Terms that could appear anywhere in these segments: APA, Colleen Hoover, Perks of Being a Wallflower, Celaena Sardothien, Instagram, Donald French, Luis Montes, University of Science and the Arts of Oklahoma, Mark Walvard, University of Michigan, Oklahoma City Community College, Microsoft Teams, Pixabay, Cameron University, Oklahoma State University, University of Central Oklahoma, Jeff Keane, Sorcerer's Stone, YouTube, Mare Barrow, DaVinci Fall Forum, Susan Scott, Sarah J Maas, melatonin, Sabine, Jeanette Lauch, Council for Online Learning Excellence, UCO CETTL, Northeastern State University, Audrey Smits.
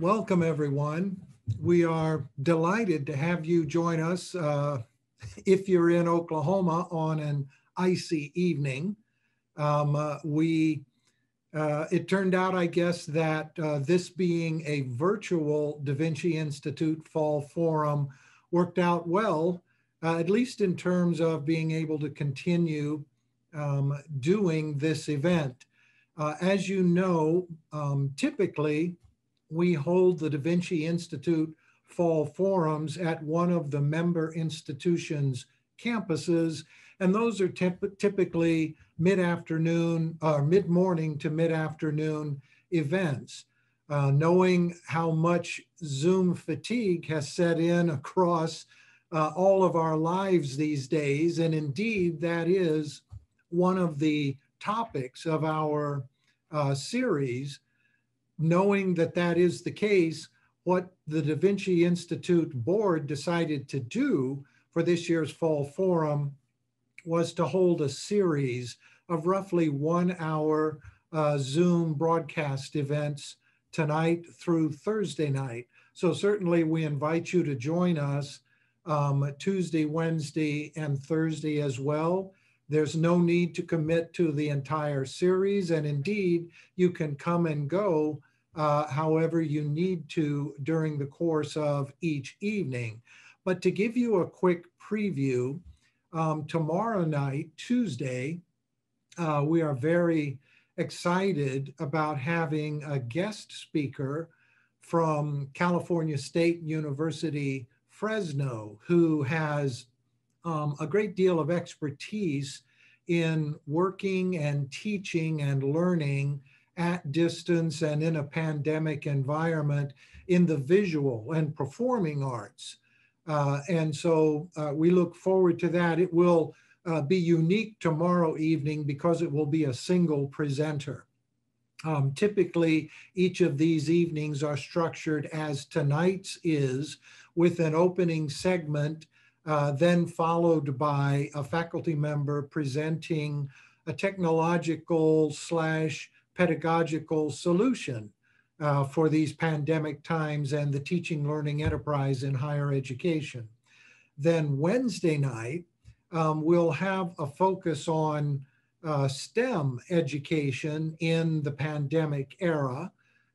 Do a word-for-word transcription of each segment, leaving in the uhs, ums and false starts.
Welcome, everyone. We are delighted to have you join us uh, if you're in Oklahoma on an icy evening. Um, uh, we, uh, it turned out, I guess, that uh, this being a virtual Da Vinci Institute Fall Forum worked out well, uh, at least in terms of being able to continue um, doing this event. Uh, as you know, um, typically, we hold the Da Vinci Institute Fall Forums at one of the member institutions' campuses, and those are typically mid-afternoon or uh, mid-morning to mid-afternoon events. Uh, knowing how much Zoom fatigue has set in across uh, all of our lives these days, and indeed that is one of the topics of our uh, series. Knowing that that is the case, what the Da Vinci Institute board decided to do for this year's Fall Forum was to hold a series of roughly one hour uh, Zoom broadcast events tonight through Thursday night. So certainly we invite you to join us um, Tuesday, Wednesday, and Thursday as well. There's no need to commit to the entire series, and indeed you can come and go Uh, however you need to during the course of each evening. But to give you a quick preview, um, tomorrow night, Tuesday, uh, we are very excited about having a guest speaker from California State University, Fresno, who has um, a great deal of expertise in working and teaching and learning at distance and in a pandemic environment in the visual and performing arts. Uh, and so uh, we look forward to that. It will uh, be unique tomorrow evening because it will be a single presenter. Um, typically, each of these evenings are structured as tonight's is, with an opening segment, uh, then followed by a faculty member presenting a technological slash pedagogical solution uh, for these pandemic times and the teaching learning enterprise in higher education. Then Wednesday night, um, we'll have a focus on uh, STEM education in the pandemic era,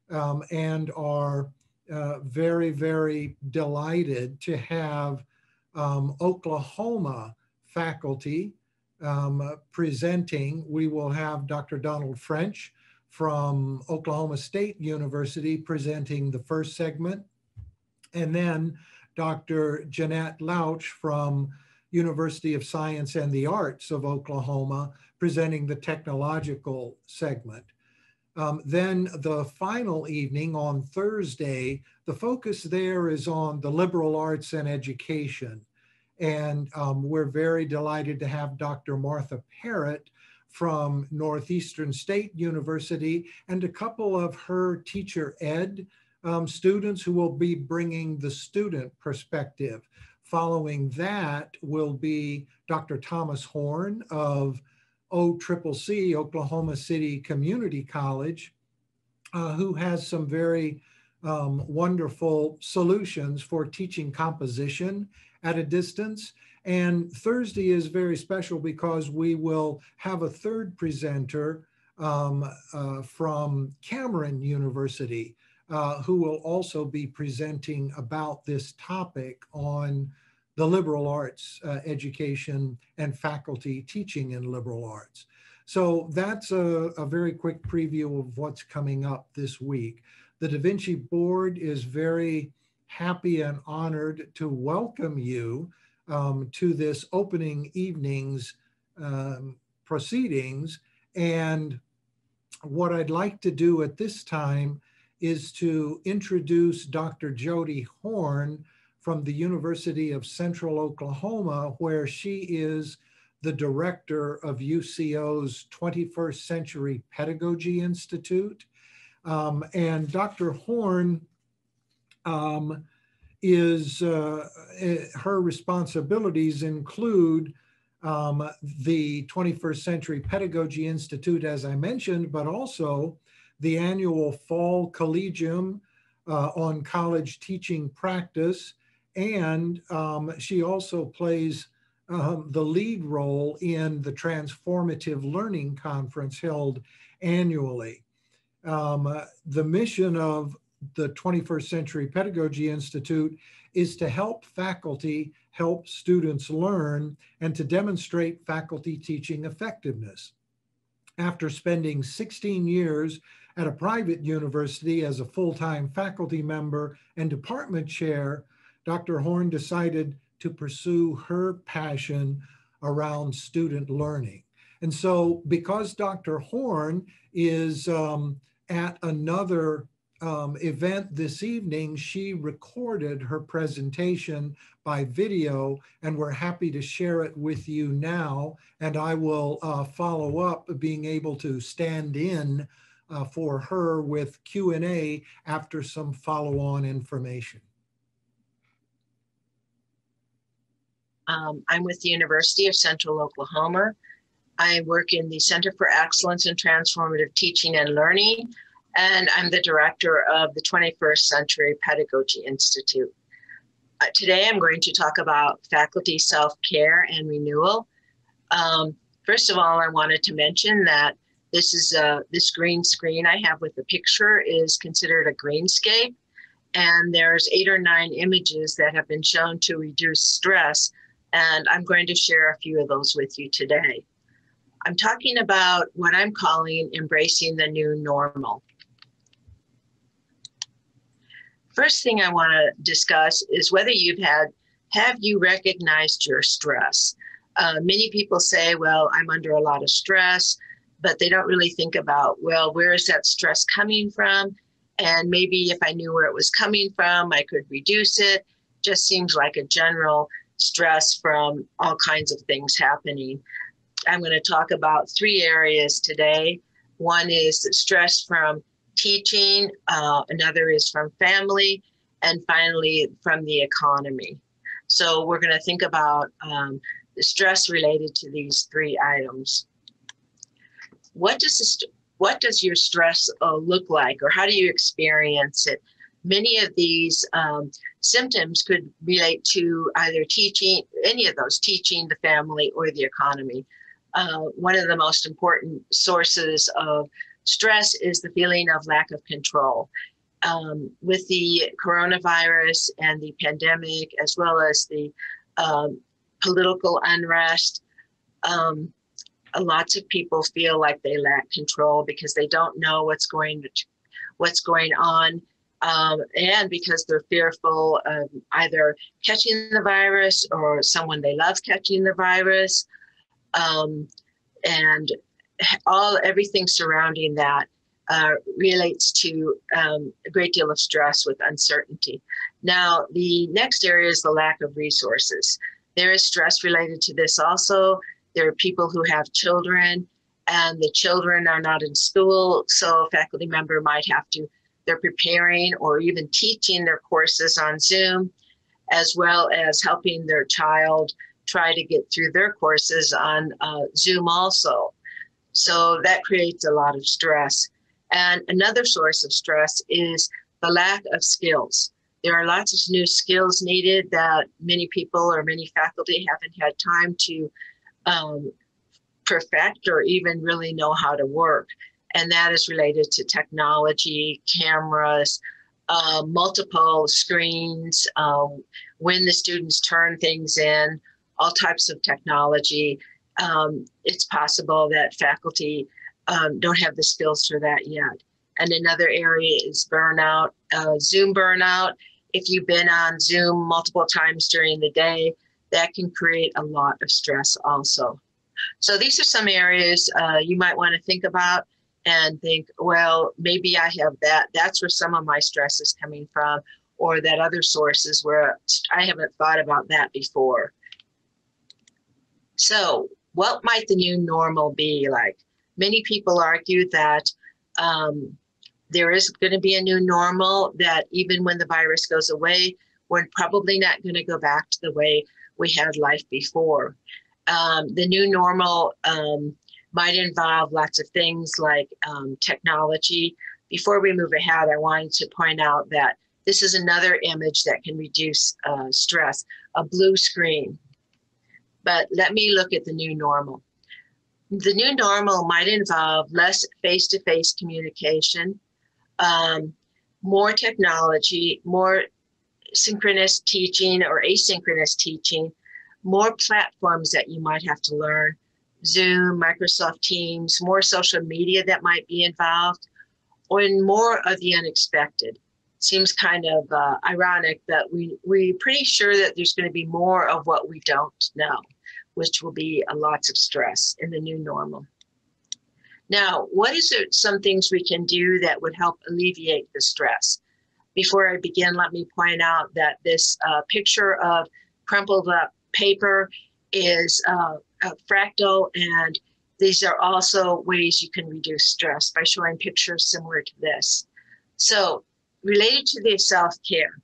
um, and are uh, very, very delighted to have um, Oklahoma faculty um, uh, presenting. We will have Doctor Donald French from Oklahoma State University presenting the first segment, and then Doctor Jeanette Lauch from University of Science and the Arts of Oklahoma presenting the technological segment. Um, then the final evening on Thursday, the focus there is on the liberal arts and education. And um, we're very delighted to have Doctor Martha Parrott from Northeastern State University and a couple of her teacher ed um, students who will be bringing the student perspective. Following that will be Doctor Thomas Horn of O C C C, Oklahoma City Community College, uh, who has some very um, wonderful solutions for teaching composition at a distance. And Thursday is very special because we will have a third presenter um, uh, from Cameron University, uh, who will also be presenting about this topic on the liberal arts uh, education and faculty teaching in liberal arts. So that's a, a very quick preview of what's coming up this week. The Da Vinci board is very happy and honored to welcome you Um, to this opening evening's um, proceedings. And what I'd like to do at this time is to introduce Doctor Jodi Horn from the University of Central Oklahoma, where she is the director of U C O's twenty-first Century Pedagogy Institute. Um, and Doctor Horn um, is uh, her responsibilities include um, the twenty-first Century Pedagogy Institute, as I mentioned, but also the annual Fall Collegium uh, on college teaching practice, and um, she also plays um, the lead role in the Transformative Learning Conference held annually. Um, uh, the mission of the twenty-first Century Pedagogy Institute is to help faculty help students learn and to demonstrate faculty teaching effectiveness. After spending sixteen years at a private university as a full-time faculty member and department chair, Doctor Horn decided to pursue her passion around student learning. And so because Doctor Horn is um, at another Um, event this evening, she recorded her presentation by video, and we're happy to share it with you now. And I will uh, follow up being able to stand in uh, for her with Q and A after some follow-on information. Um, I'm with the University of Central Oklahoma. I work in the Center for Excellence in Transformative Teaching and Learning, and I'm the director of the twenty-first Century Pedagogy Institute. Uh, today, I'm going to talk about faculty self-care and renewal. Um, first of all, I wanted to mention that this is a, this green screen I have with the picture is considered a greenscape, and there's eight or nine images that have been shown to reduce stress, and I'm going to share a few of those with you today. I'm talking about what I'm calling embracing the new normal. First thing I want to discuss is whether you've had, have you recognized your stress? Uh, many people say, well, I'm under a lot of stress, but they don't really think about, well, where is that stress coming from? And maybe if I knew where it was coming from, I could reduce it. Just seems like a general stress from all kinds of things happening. I'm going to talk about three areas today. One is stress from teaching, uh, another is from family, and finally from the economy. So we're going to think about um, the stress related to these three items. What does this, what does your stress uh, look like, or how do you experience it? Many of these um, symptoms could relate to either teaching, any of those, teaching, the family, or the economy. Uh, one of the most important sources of stress is the feeling of lack of control. Um, with the coronavirus and the pandemic, as well as the um, political unrest, um, lots of people feel like they lack control because they don't know what's going to, what's going on, um, and because they're fearful of either catching the virus or someone they love catching the virus, um, and all everything surrounding that uh, relates to um, a great deal of stress with uncertainty. Now, the next area is the lack of resources. There is stress related to this also. There are people who have children and the children are not in school, so a faculty member might have to, they're preparing or even teaching their courses on Zoom, as well as helping their child try to get through their courses on uh, Zoom also. So that creates a lot of stress. And another source of stress is the lack of skills. There are lots of new skills needed that many people or many faculty haven't had time to um, perfect or even really know how to work. And that is related to technology, cameras, uh, multiple screens, um, when the students turn things in, all types of technology. Um, it's possible that faculty um, don't have the skills for that yet. And another area is burnout, uh, Zoom burnout. If you've been on Zoom multiple times during the day, that can create a lot of stress also. So these are some areas uh, you might want to think about and think, well, maybe I have that. That's where some of my stress is coming from, or that other source is where I haven't thought about that before. So, what might the new normal be like? Many people argue that um, there is going to be a new normal, that even when the virus goes away, we're probably not going to go back to the way we had life before. Um, the new normal um, might involve lots of things like um, technology, Before we move ahead, I wanted to point out that this is another image that can reduce uh, stress, a blue screen. But let me look at the new normal. The new normal might involve less face-to-face communication, um, more technology, more synchronous teaching or asynchronous teaching, more platforms that you might have to learn, Zoom, Microsoft Teams, more social media that might be involved, or in more of the unexpected. Seems kind of uh, ironic that we, we're pretty sure that there's going to be more of what we don't know, which will be uh, lots of stress in the new normal. Now, what is it, some things we can do that would help alleviate the stress? Before I begin, let me point out that this uh, picture of crumpled up paper is uh, a fractal, and these are also ways you can reduce stress by showing pictures similar to this. So, related to the self-care,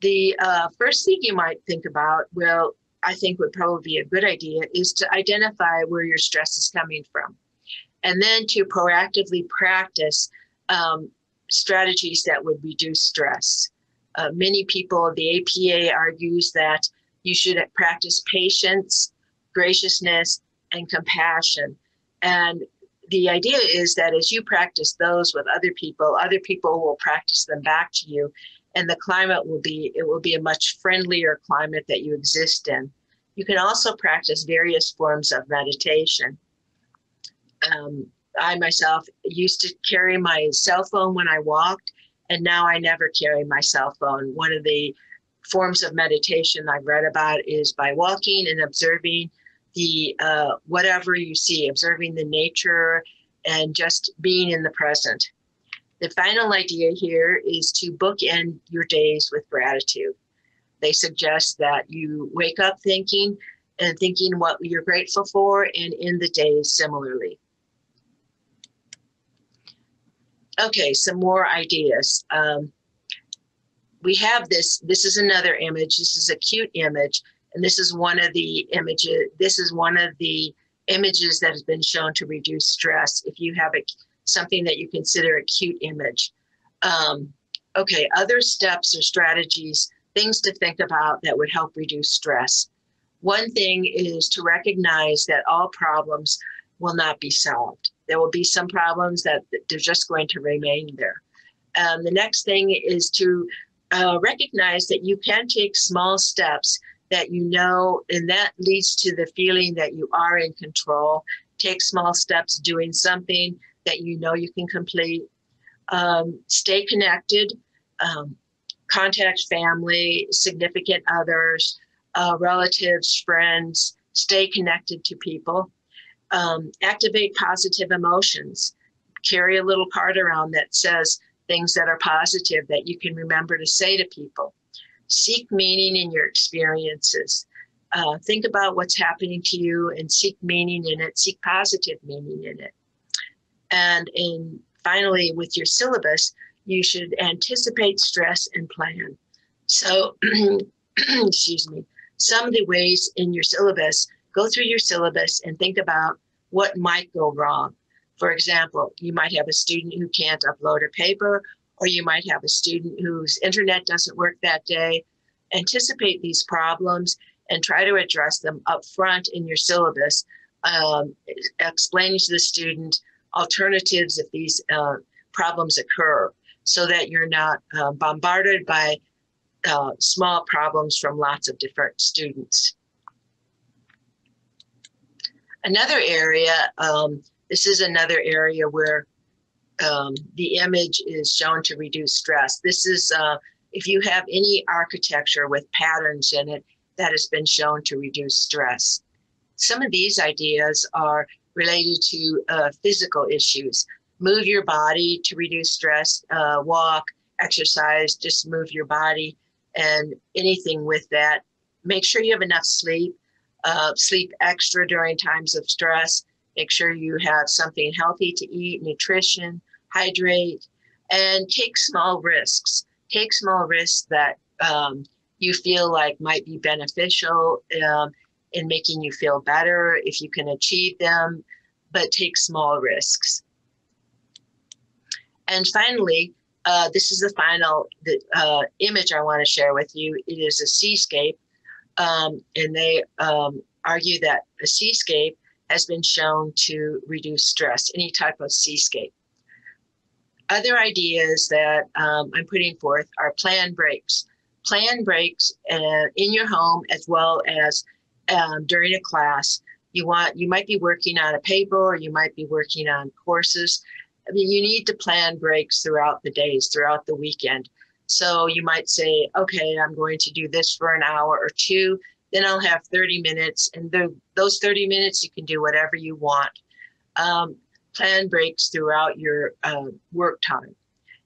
the uh, first thing you might think about, well, I think would probably be a good idea, is to identify where your stress is coming from, and then to proactively practice um, strategies that would reduce stress. Uh, many people, the A P A argues that you should practice patience, graciousness, and compassion. And the idea is that as you practice those with other people, other people will practice them back to you, and the climate will be, it will be a much friendlier climate that you exist in. You can also practice various forms of meditation. Um, I myself used to carry my cell phone when I walked, and now I never carry my cell phone. One of the forms of meditation I've read about is by walking and observing the uh, whatever you see, observing the nature and just being in the present. The final idea here is to bookend your days with gratitude. They suggest that you wake up thinking and thinking what you're grateful for, and in the day similarly. Okay, some more ideas. Um, we have this, this is another image, this is a cute image. And this is one of the images, this is one of the images that has been shown to reduce stress if you have a, something that you consider a cute image. Um, okay, other steps or strategies, things to think about that would help reduce stress. One thing is to recognize that all problems will not be solved. There will be some problems that they're just going to remain there. Um, the next thing is to uh, recognize that you can take small steps that you know, and that leads to the feeling that you are in control. Take small steps doing something that you know you can complete. Um, stay connected, um, contact family, significant others, uh, relatives, friends, stay connected to people. Um, activate positive emotions. Carry a little card around that says things that are positive that you can remember to say to people. Seek meaning in your experiences. Uh, think about what's happening to you and seek meaning in it, seek positive meaning in it. And in, finally, with your syllabus, you should anticipate stress and plan. So, excuse me, some of the ways in your syllabus, go through your syllabus and think about what might go wrong. For example, you might have a student who can't upload a paper, or you might have a student whose internet doesn't work that day. Anticipate these problems and try to address them up front in your syllabus, um, explaining to the student alternatives if these uh, problems occur, so that you're not uh, bombarded by uh, small problems from lots of different students. Another area, um, this is another area where Um, the image is shown to reduce stress. This is, uh, if you have any architecture with patterns in it, that has been shown to reduce stress. Some of these ideas are related to uh, physical issues. Move your body to reduce stress, uh, walk, exercise, just move your body, and anything with that. Make sure you have enough sleep, uh, sleep extra during times of stress. Make sure you have something healthy to eat, nutrition, hydrate, and take small risks. Take small risks that um, you feel like might be beneficial um, in making you feel better if you can achieve them, but take small risks. And finally, uh, this is the final uh, image I want to share with you. It is a seascape, um, and they um, argue that a seascape has been shown to reduce stress, any type of seascape. Other ideas that um, I'm putting forth are plan breaks. Plan breaks uh, in your home as well as um, during a class. You want, you might be working on a paper, or you might be working on courses. I mean, you need to plan breaks throughout the days, throughout the weekend. So you might say, okay, I'm going to do this for an hour or two, then I'll have thirty minutes. And the, those thirty minutes, you can do whatever you want. Um, plan breaks throughout your uh, work time.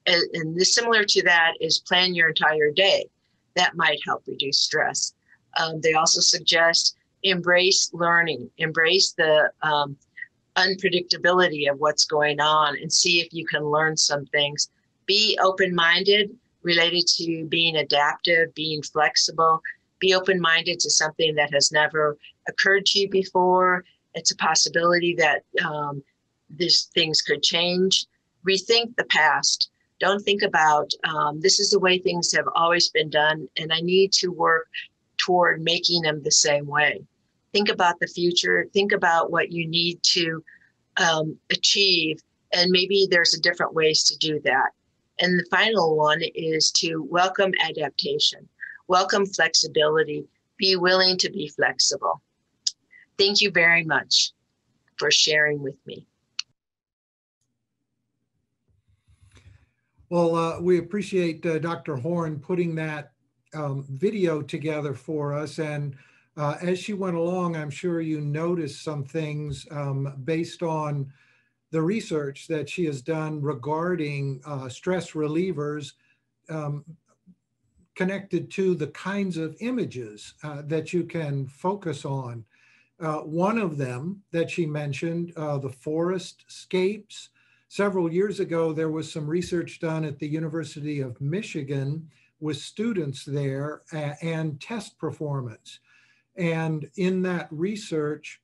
And, and this, similar to that, is plan your entire day. That might help reduce stress. Um, they also suggest embrace learning, embrace the um, unpredictability of what's going on, and see if you can learn some things. Be open-minded related to being adaptive, being flexible. Be open-minded to something that has never occurred to you before. It's a possibility that um, these things could change. Rethink the past. Don't think about, um, this is the way things have always been done, and I need to work toward making them the same way. Think about the future. Think about what you need to um, achieve, and maybe there's a different ways to do that. And the final one is to welcome adaptation, welcome flexibility, be willing to be flexible. Thank you very much for sharing with me. Well, uh, we appreciate uh, Doctor Horn putting that Um, video together for us, and uh, as she went along, I'm sure you noticed some things um, based on the research that she has done regarding uh, stress relievers um, connected to the kinds of images uh, that you can focus on. Uh, one of them that she mentioned, uh, the forest scapes. Several years ago, there was some research done at the University of Michigan with students there and test performance. And in that research,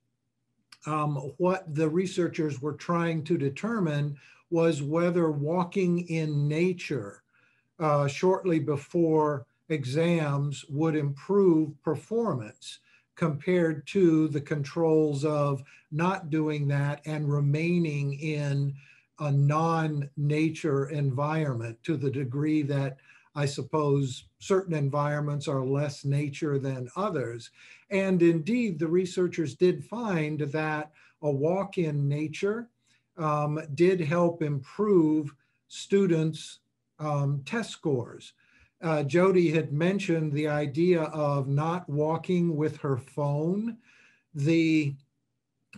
um, what the researchers were trying to determine was whether walking in nature uh, shortly before exams would improve performance compared to the controls of not doing that and remaining in a non-nature environment, to the degree that I suppose certain environments are less nature than others. And indeed, the researchers did find that a walk in nature um, did help improve students' um, test scores. Uh, Jodi had mentioned the idea of not walking with her phone. The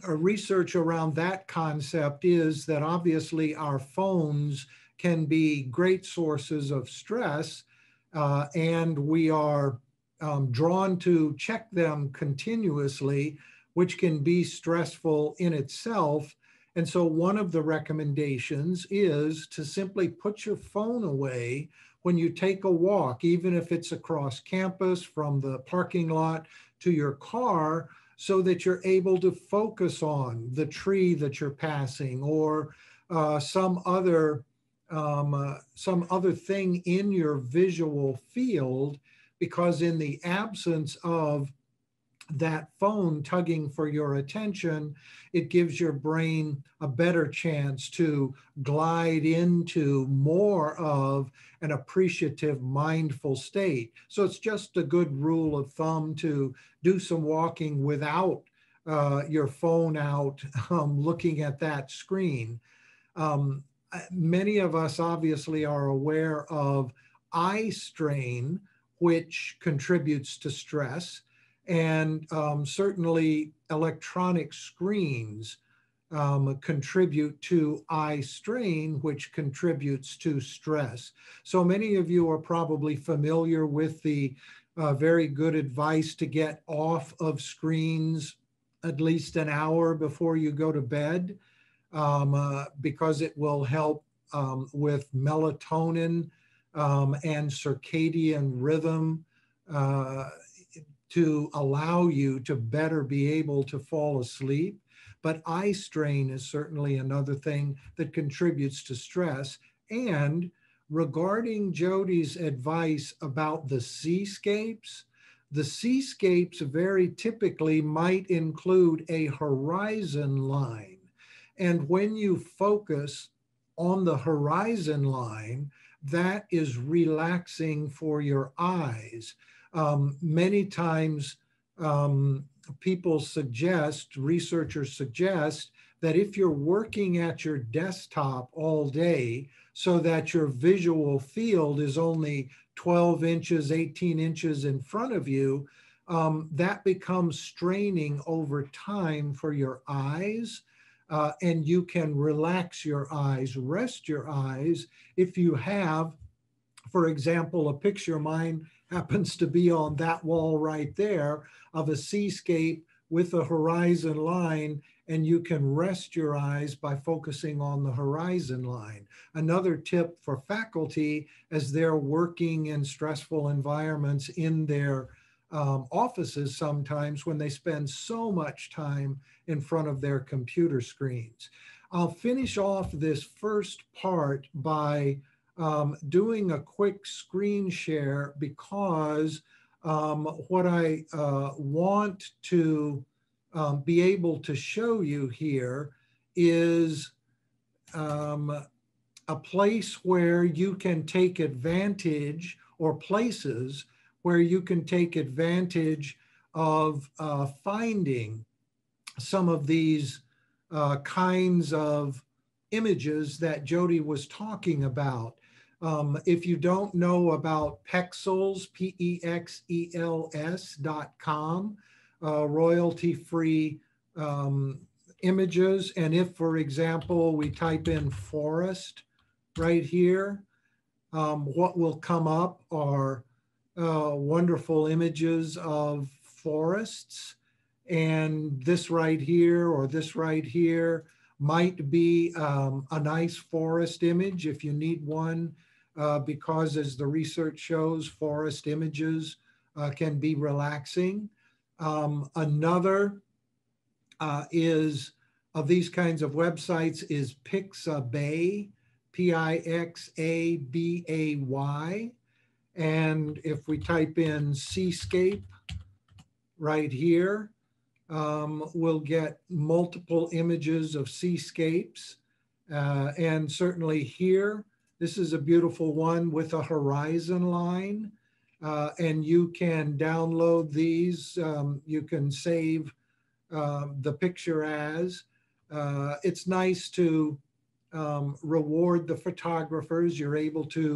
uh, research around that concept is that obviously our phones can be great sources of stress, uh, and we are um, drawn to check them continuously, which can be stressful in itself. And so one of the recommendations is to simply put your phone away when you take a walk, even if it's across campus from the parking lot to your car, so that you're able to focus on the tree that you're passing, or uh, some other Um, uh, some other thing in your visual field, because in the absence of that phone tugging for your attention, it gives your brain a better chance to glide into more of an appreciative, mindful state. So it's just a good rule of thumb to do some walking without uh, your phone out, um, looking at that screen. Um, Many of us obviously are aware of eye strain, which contributes to stress, and um, certainly electronic screens um, contribute to eye strain, which contributes to stress. So many of you are probably familiar with the uh, very good advice to get off of screens at least an hour before you go to bed. Um, uh, because it will help um, with melatonin um, and circadian rhythm uh, to allow you to better be able to fall asleep. But eye strain is certainly another thing that contributes to stress, And regarding Jodi's advice about the seascapes, the seascapes very typically might include a horizon line. And when you focus on the horizon line, that is relaxing for your eyes. Um, many times um, people suggest, researchers suggest, that if you're working at your desktop all day so that your visual field is only twelve inches, eighteen inches in front of you, um, that becomes straining over time for your eyes. Uh, and you can relax your eyes, rest your eyes. If you have, for example, a picture, mine happens to be on that wall right there, of a seascape with a horizon line, and you can rest your eyes by focusing on the horizon line. Another tip for faculty as they're working in stressful environments in their um, offices sometimes, when they spend so much time in front of their computer screens. I'll finish off this first part by um, doing a quick screen share, because um, what I uh, want to Um, be able to show you here is um, a place where you can take advantage, or places where you can take advantage of uh, finding some of these uh, kinds of images that Jodi was talking about. Um, if you don't know about Pexels, P E X E L S dot com, Uh, royalty-free um, images. And if, for example, we type in forest right here, um, what will come up are uh, wonderful images of forests. And this right here, or this right here, might be um, a nice forest image if you need one, uh, because as the research shows, forest images uh, can be relaxing. Um, another uh, is, of these kinds of websites, is Pixabay, P I X A B A Y. And if we type in seascape right here, um, we'll get multiple images of seascapes. Uh, and certainly here, this is a beautiful one with a horizon line. Uh, and you can download these. Um, you can save uh, the picture as. Uh, it's nice to um, reward the photographers. You're able to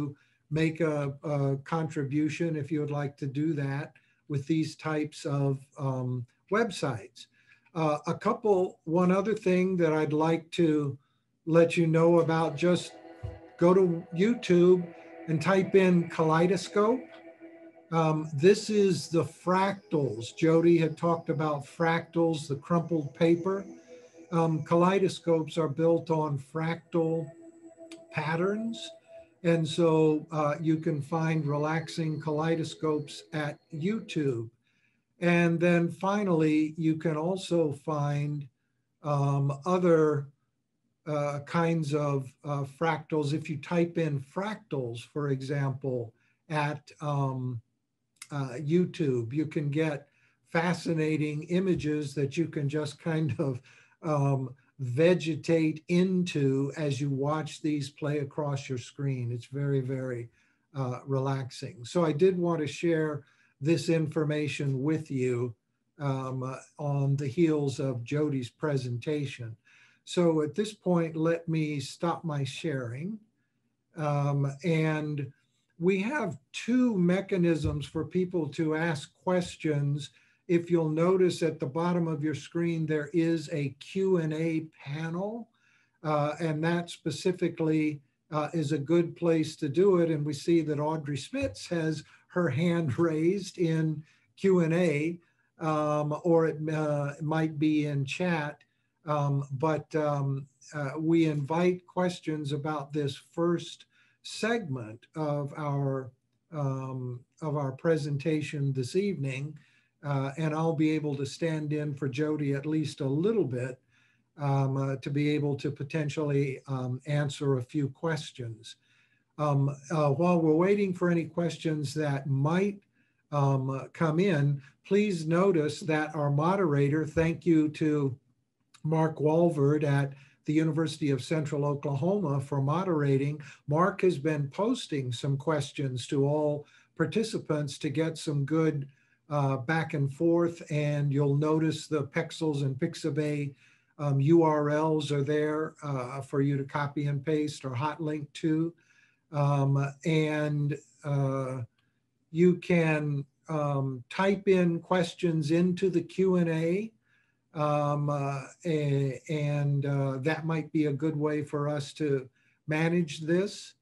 make a, a contribution if you would like to do that with these types of um, websites. Uh, a couple, one other thing that I'd like to let you know about, just go to YouTube and type in kaleidoscope. Um, this is the fractals. Jodi had talked about fractals, the crumpled paper. Um, kaleidoscopes are built on fractal patterns. And so uh, you can find relaxing kaleidoscopes at YouTube. And then finally, you can also find um, other uh, kinds of uh, fractals. If you type in fractals, for example, at um, Uh, YouTube, you can get fascinating images that you can just kind of um, vegetate into as you watch these play across your screen. It's very, very uh, relaxing. So I did want to share this information with you um, uh, on the heels of Jodi's presentation. So at this point, let me stop my sharing um, and we have two mechanisms for people to ask questions. If you'll notice at the bottom of your screen, there is a Q and A panel, uh, and that specifically uh, is a good place to do it. And we see that Audrey Smits has her hand raised in Q and A, um, or it uh, might be in chat, um, but um, uh, we invite questions about this first segment of our um, of our presentation this evening, uh, and I'll be able to stand in for Jodi at least a little bit um, uh, to be able to potentially um, answer a few questions. Um, uh, while we're waiting for any questions that might um, come in, please notice that our moderator, thank you to Mark Walvard at the University of Central Oklahoma for moderating. Mark has been posting some questions to all participants to get some good uh, back and forth, and you'll notice the Pexels and Pixabay um, U R Ls are there uh, for you to copy and paste or hot link to. Um, and uh, you can um, type in questions into the Q and A. Um, uh, and uh, that might be a good way for us to manage this.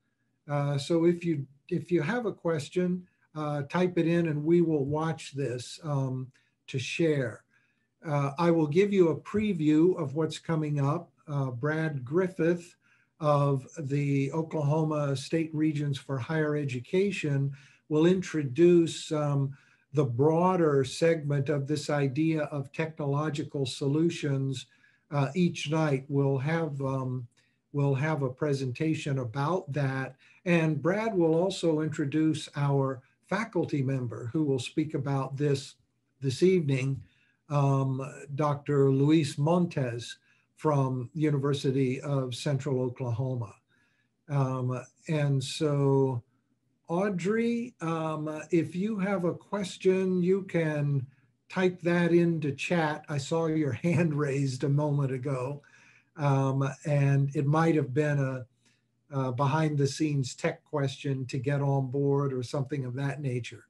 Uh, so if you, if you have a question, uh, type it in and we will watch this um, to share. Uh, I will give you a preview of what's coming up. Uh, Brad Griffith of the Oklahoma State Regents for Higher Education will introduce um, the broader segment of this idea of technological solutions. Uh, each night we'll have, um, we'll have a presentation about that. And Brad will also introduce our faculty member who will speak about this this evening, um, Doctor Luis Montes from University of Central Oklahoma. Um, and so, Audrey, um, if you have a question, you can type that into chat. I saw your hand raised a moment ago, um, and it might have been a, a behind the scenes tech question to get on board or something of that nature.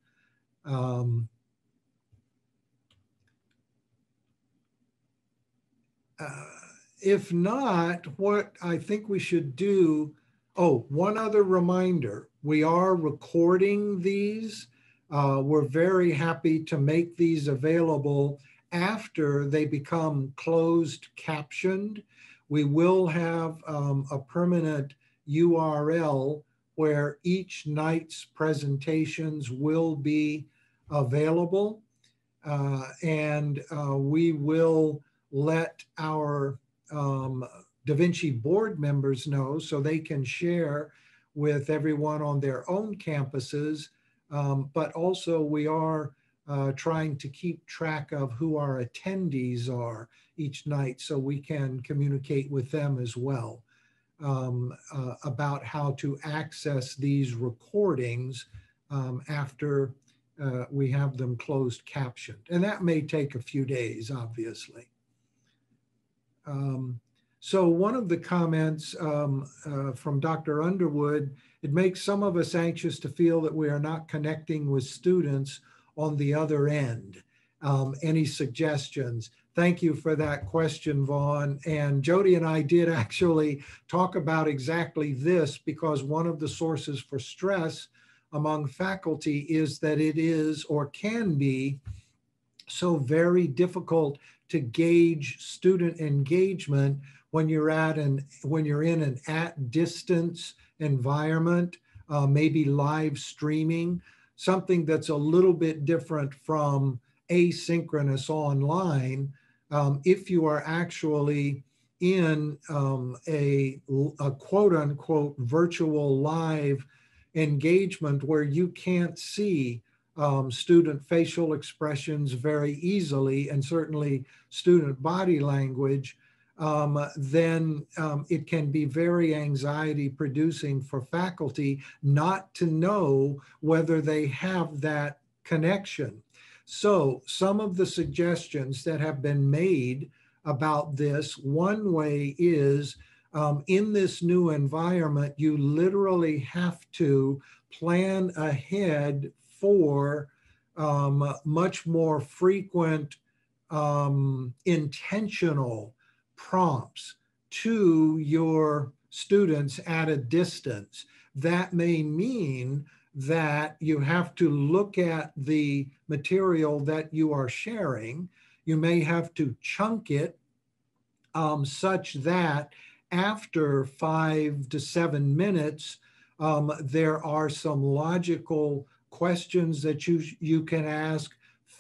Um, uh, if not, what I think we should do, oh, one other reminder. We are recording these. Uh, we're very happy to make these available after they become closed captioned. We will have um, a permanent U R L where each night's presentations will be available. Uh, and uh, we will let our um, Da Vinci board members know so they can share with everyone on their own campuses, um, but also we are uh, trying to keep track of who our attendees are each night so we can communicate with them as well um, uh, about how to access these recordings um, after uh, we have them closed captioned. And that may take a few days, obviously. Um, So one of the comments um, uh, from Doctor Underwood, it makes some of us anxious to feel that we are not connecting with students on the other end. Um, any suggestions? Thank you for that question, Vaughn. And Jodi and I did actually talk about exactly this because one of the sources for stress among faculty is that it is or can be so very difficult to gauge student engagement when you're at an when you're in an at-distance environment, uh, maybe live streaming, something that's a little bit different from asynchronous online. Um, if you are actually in um, a, a quote-unquote virtual live engagement where you can't see Um, student facial expressions very easily, and certainly student body language, um, then um, it can be very anxiety producing for faculty not to know whether they have that connection. So some of the suggestions that have been made about this, one way is um, in this new environment, you literally have to plan ahead for um, much more frequent um, intentional prompts to your students at a distance. That may mean that you have to look at the material that you are sharing. You may have to chunk it um, such that after five to seven minutes, um, there are some logical questions that you, you can ask,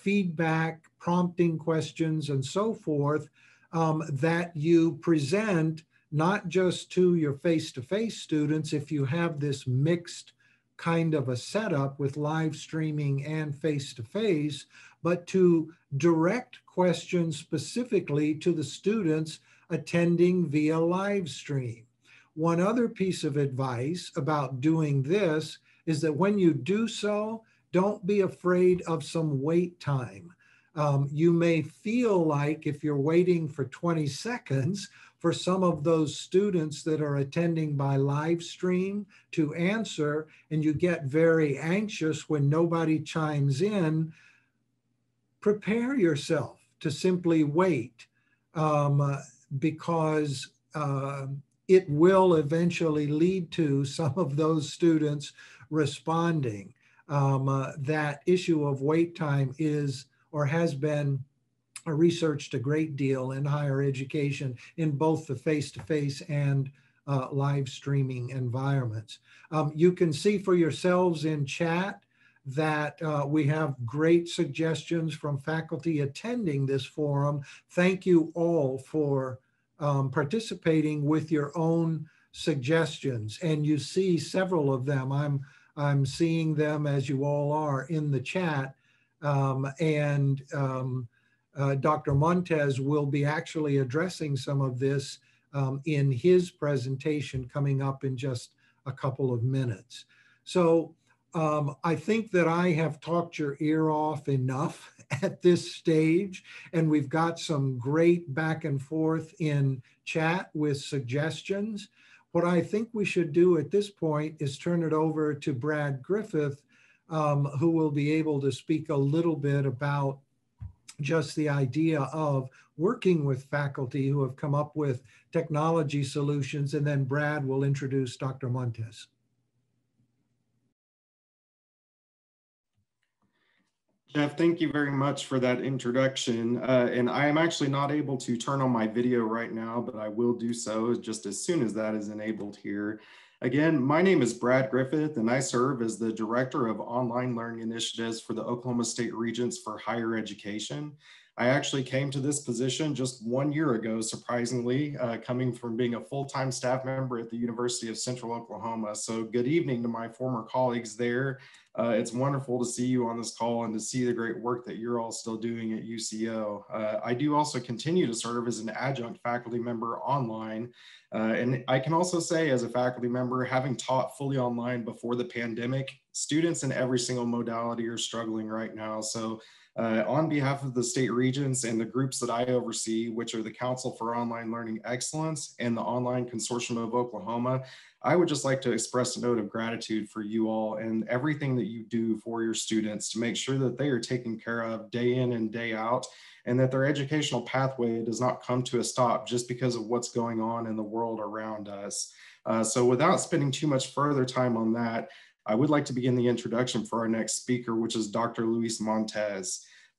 feedback, prompting questions, and so forth, um, that you present not just to your face-to-face students, if you have this mixed kind of a setup with live streaming and face-to-face, but to direct questions specifically to the students attending via live stream. One other piece of advice about doing this is that when you do so, don't be afraid of some wait time. Um, you may feel like if you're waiting for twenty seconds for some of those students that are attending by live stream to answer, and you get very anxious when nobody chimes in, prepare yourself to simply wait um, uh, because uh, it will eventually lead to some of those students responding. Um, uh, that issue of wait time is or has been researched a great deal in higher education in both the face-to-face and uh, live streaming environments. Um, you can see for yourselves in chat that uh, we have great suggestions from faculty attending this forum. Thank you all for um, participating with your own suggestions. And you see several of them. I'm, I'm seeing them as you all are in the chat. Um, and um, Uh, Doctor Montes will be actually addressing some of this um, in his presentation coming up in just a couple of minutes. So um, I think that I have talked your ear off enough at this stage, and we've got some great back and forth in chat with suggestions. What I think we should do at this point is turn it over to Brad Griffith, um, who will be able to speak a little bit about just the idea of working with faculty who have come up with technology solutions, and then Brad will introduce Doctor Montes. Jeff, thank you very much for that introduction. Uh, and I am actually not able to turn on my video right now, but I will do so just as soon as that is enabled here. Again, my name is Brad Griffith, and I serve as the Director of Online Learning Initiatives for the Oklahoma State Regents for Higher Education. I actually came to this position just one year ago, surprisingly, uh, coming from being a full-time staff member at the University of Central Oklahoma. So good evening to my former colleagues there. Uh, it's wonderful to see you on this call and to see the great work that you're all still doing at U C O. Uh, I do also continue to serve as an adjunct faculty member online. Uh, and I can also say as a faculty member, having taught fully online before the pandemic, students in every single modality are struggling right now. So Uh, on behalf of the state regents and the groups that I oversee, which are the Council for Online Learning Excellence and the Online Consortium of Oklahoma, I would just like to express a note of gratitude for you all and everything that you do for your students to make sure that they are taken care of day in and day out, and that their educational pathway does not come to a stop just because of what's going on in the world around us. Uh, so without spending too much further time on that, I would like to begin the introduction for our next speaker, which is Doctor Luis Montes.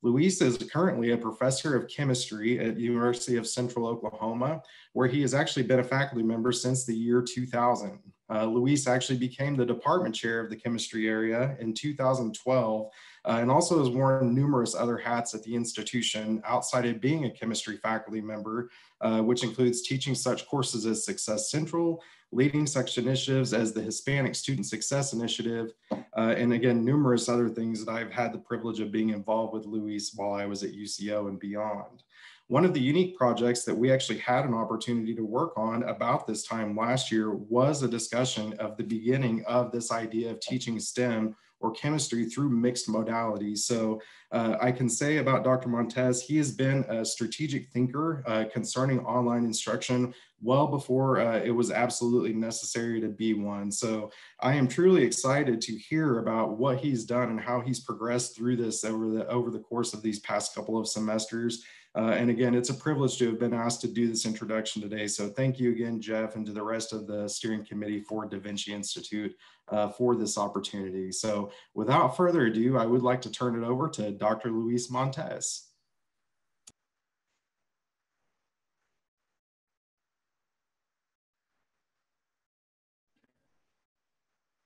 Luis is currently a professor of chemistry at the University of Central Oklahoma, where he has actually been a faculty member since the year two thousand. Uh, Luis actually became the department chair of the chemistry area in two thousand twelve, uh, and also has worn numerous other hats at the institution outside of being a chemistry faculty member, uh, which includes teaching such courses as Success Central, leading such initiatives as the Hispanic Student Success Initiative, uh, and again, numerous other things that I've had the privilege of being involved with Luis while I was at U C O and beyond. One of the unique projects that we actually had an opportunity to work on about this time last year was a discussion of the beginning of this idea of teaching STEM or chemistry through mixed modalities. So uh, I can say about Doctor Montes, he has been a strategic thinker uh, concerning online instruction well before uh, it was absolutely necessary to be one. So I am truly excited to hear about what he's done and how he's progressed through this over the, over the course of these past couple of semesters. Uh, and again, it's a privilege to have been asked to do this introduction today. So thank you again, Jeff, and to the rest of the steering committee for Da Vinci Institute uh, for this opportunity. So without further ado, I would like to turn it over to Doctor Luis Montes.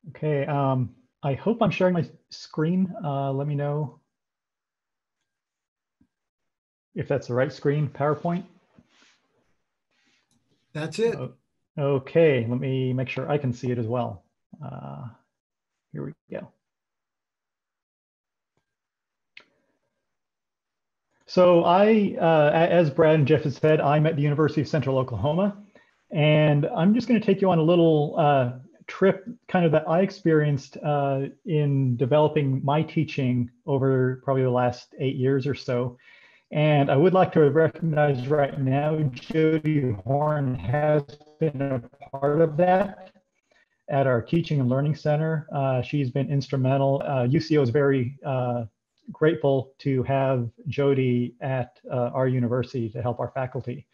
Okay, um, I hope I'm sharing my screen. Uh, let me know if that's the right screen, PowerPoint. That's it. Okay, let me make sure I can see it as well. Uh, here we go. So I, uh, as Brad and Jeff has said, I'm at the University of Central Oklahoma, and I'm just going to take you on a little uh, trip kind of that I experienced uh, in developing my teaching over probably the last eight years or so. And I would like to recognize right now, Jodi Horn has been a part of that at our Teaching and Learning Center. Uh, she's been instrumental. Uh, U C O is very uh, grateful to have Jodi at uh, our university to help our faculty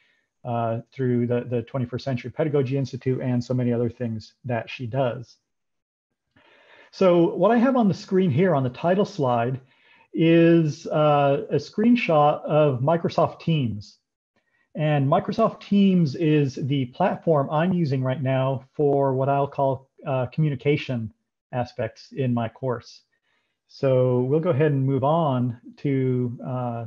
uh, through the, the twenty-first Century Pedagogy Institute and so many other things that she does. So what I have on the screen here on the title slide is uh, a screenshot of Microsoft Teams. And Microsoft Teams is the platform I'm using right now for what I'll call uh, communication aspects in my course. So we'll go ahead and move on to uh,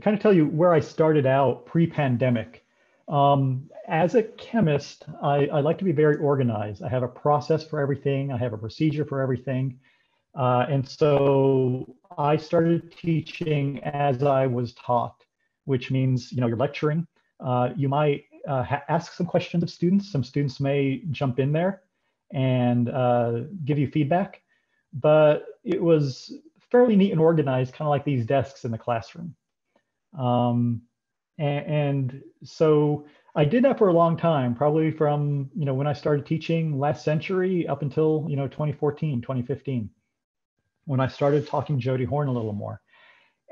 kind of tell you where I started out pre-pandemic. Um, as a chemist, I, I like to be very organized. I have a process for everything. I have a procedure for everything. Uh, and so I started teaching as I was taught, which means, you know, you're lecturing. Uh, you might uh, ask some questions of students. Some students may jump in there and uh, give you feedback, but it was fairly neat and organized, kind of like these desks in the classroom. Um, and, and so I did that for a long time, probably from, you know, when I started teaching last century up until, you know, twenty fourteen, twenty fifteen, when I started talking Jodi Horn a little more.